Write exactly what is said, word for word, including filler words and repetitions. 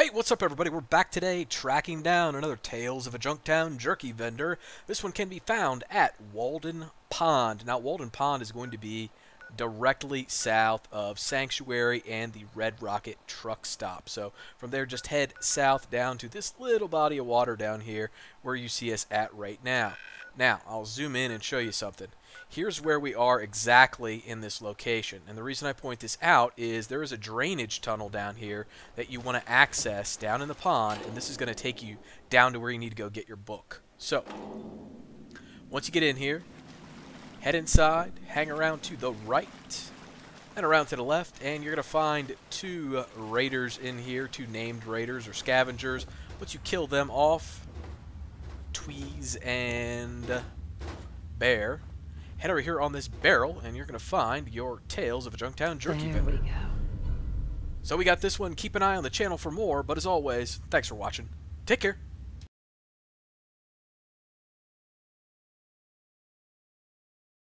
Hey, what's up everybody? We're back today tracking down another Tales of a Junktown Jerky Vendor. This one can be found at Walden Pond. Now, Walden Pond is going to be directly south of Sanctuary and the Red Rocket truck stop. So from there, just head south down to this little body of water down here where you see us at right now. Now, I'll zoom in and show you something. Here's where we are exactly in this location. And the reason I point this out is there is a drainage tunnel down here that you want to access down in the pond, and this is going to take you down to where you need to go get your book. So, once you get in here, head inside, hang around to the right, and around to the left, and you're going to find two raiders in here, two named raiders or scavengers. Once you kill them off, Tweez and Bear, head over here on this barrel, and you're going to find your Tales of a Junktown Jerky Vendor. There we go. So we got this one. Keep an eye on the channel for more, but as always, thanks for watching. Take care.